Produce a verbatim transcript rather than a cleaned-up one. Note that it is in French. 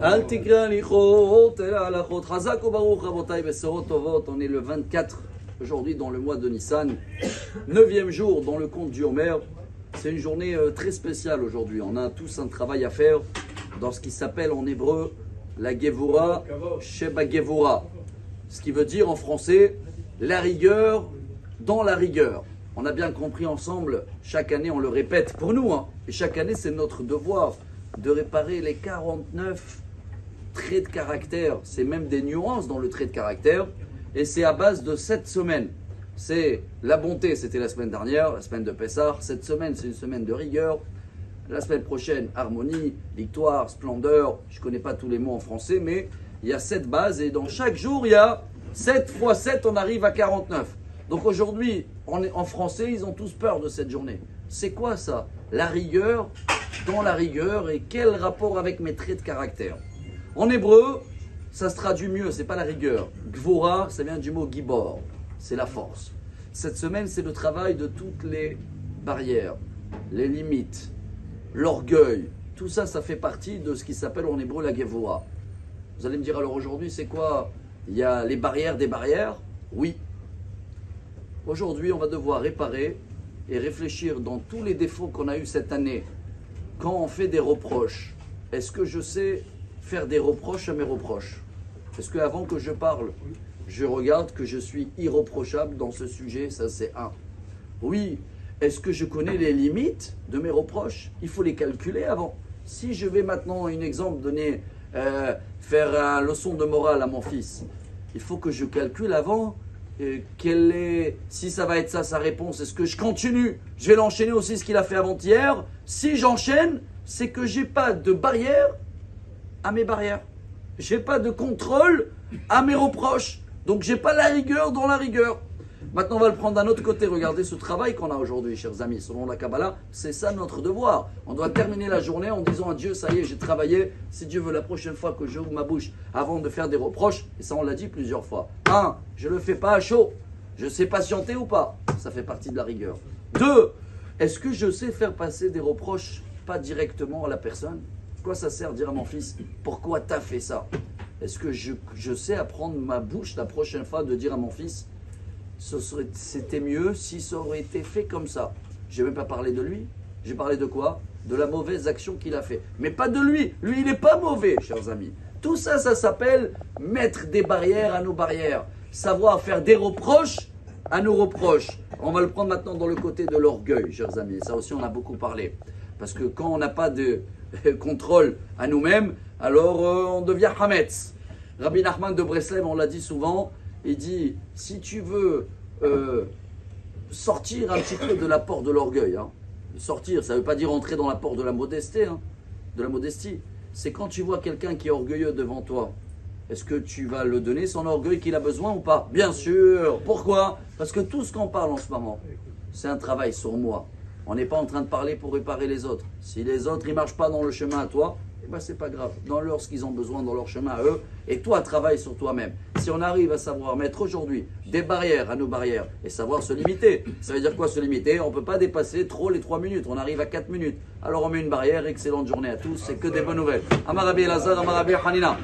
Al Tikra Lichot, Ela Lachot, Hazak Obaruch Rabotai Besorot Tovot. On est le vingt-quatre aujourd'hui dans le mois de Nissan, neuvième jour dans le compte du Homer. C'est une journée très spéciale aujourd'hui. On a tous un travail à faire dans ce qui s'appelle en hébreu la Gevoura Sheba Gevoura. Ce qui veut dire en français la rigueur dans la rigueur. On a bien compris ensemble, chaque année on le répète pour nous, hein, et chaque année c'est notre devoir de réparer les quarante-neuf traits de caractère. C'est même des nuances dans le trait de caractère, et c'est à base de sept semaines. C'est la bonté, c'était la semaine dernière, la semaine de Pessah. Cette semaine c'est une semaine de rigueur. La semaine prochaine, harmonie, victoire, splendeur. Je ne connais pas tous les mots en français, mais il y a sept bases, et dans chaque jour il y a sept fois sept, on arrive à quarante-neuf. Donc aujourd'hui, en français, ils ont tous peur de cette journée. C'est quoi ça? La rigueur dans la rigueur, et quel rapport avec mes traits de caractère? En hébreu, ça se traduit mieux, c'est pas la rigueur. Gvora, ça vient du mot gibor, c'est la force. Cette semaine, c'est le travail de toutes les barrières, les limites, l'orgueil. Tout ça, ça fait partie de ce qui s'appelle en hébreu la Gevura. Vous allez me dire alors aujourd'hui, c'est quoi? Il y a les barrières des barrières? Oui. Aujourd'hui, on va devoir réparer et réfléchir dans tous les défauts qu'on a eus cette année. Quand on fait des reproches, est-ce que je sais faire des reproches à mes reproches? Est-ce qu'avant que je parle, je regarde que je suis irréprochable dans ce sujet? Ça, c'est un. Oui. Est-ce que je connais les limites de mes reproches? Il faut les calculer avant. Si je vais maintenant, un exemple, donner, euh, faire une leçon de morale à mon fils, il faut que je calcule avant. Euh, quel est, si ça va être ça sa réponse, est-ce que je continue? Je vais l'enchaîner aussi ce qu'il a fait avant-hier. Si j'enchaîne, c'est que j'ai pas de barrière à mes barrières. J'ai pas de contrôle à mes reproches. Donc j'ai pas la rigueur dans la rigueur. Maintenant, on va le prendre d'un autre côté. Regardez ce travail qu'on a aujourd'hui, chers amis. Selon la Kabbalah, c'est ça notre devoir. On doit terminer la journée en disant à Dieu, ça y est, j'ai travaillé. Si Dieu veut, la prochaine fois que j'ouvre ma bouche avant de faire des reproches, et ça on l'a dit plusieurs fois. un. Je le fais pas à chaud. Je sais patienter ou pas. Ça fait partie de la rigueur. deux. Est-ce que je sais faire passer des reproches pas directement à la personne? Quoi ça sert de dire à mon fils, pourquoi t'as fait ça? Est-ce que je, je sais apprendre ma bouche la prochaine fois de dire à mon fils, c'était mieux si ça aurait été fait comme ça. Je n'ai même pas parlé de lui. J'ai parlé de quoi? De la mauvaise action qu'il a fait. Mais pas de lui. Lui, il n'est pas mauvais, chers amis. Tout ça, ça s'appelle mettre des barrières à nos barrières. Savoir faire des reproches à nos reproches. On va le prendre maintenant dans le côté de l'orgueil, chers amis. Ça aussi, on a beaucoup parlé. Parce que quand on n'a pas de contrôle à nous-mêmes, alors euh, on devient Hametz. Rabbi Nachman de Breslev, on l'a dit souvent, il dit, si tu veux euh, sortir un petit peu de la porte de l'orgueil, hein. Sortir, ça ne veut pas dire entrer dans la porte de la modestie, hein. De la modestie. C'est quand tu vois quelqu'un qui est orgueilleux devant toi, est-ce que tu vas le donner son orgueil qu'il a besoin ou pas? Bien sûr. Pourquoi? Parce que tout ce qu'on parle en ce moment, c'est un travail sur moi. On n'est pas en train de parler pour réparer les autres. Si les autres ne marchent pas dans le chemin à toi, ben, c'est pas grave, dans leur ce qu'ils ont besoin, dans leur chemin à eux, et toi travaille sur toi-même. Si on arrive à savoir mettre aujourd'hui des barrières à nos barrières et savoir se limiter, ça veut dire quoi se limiter? On ne peut pas dépasser trop les trois minutes, on arrive à quatre minutes. Alors on met une barrière, excellente journée à tous, c'est que des bonnes nouvelles. Amar Rabbi Elazar, Amar Rabbi Hanina.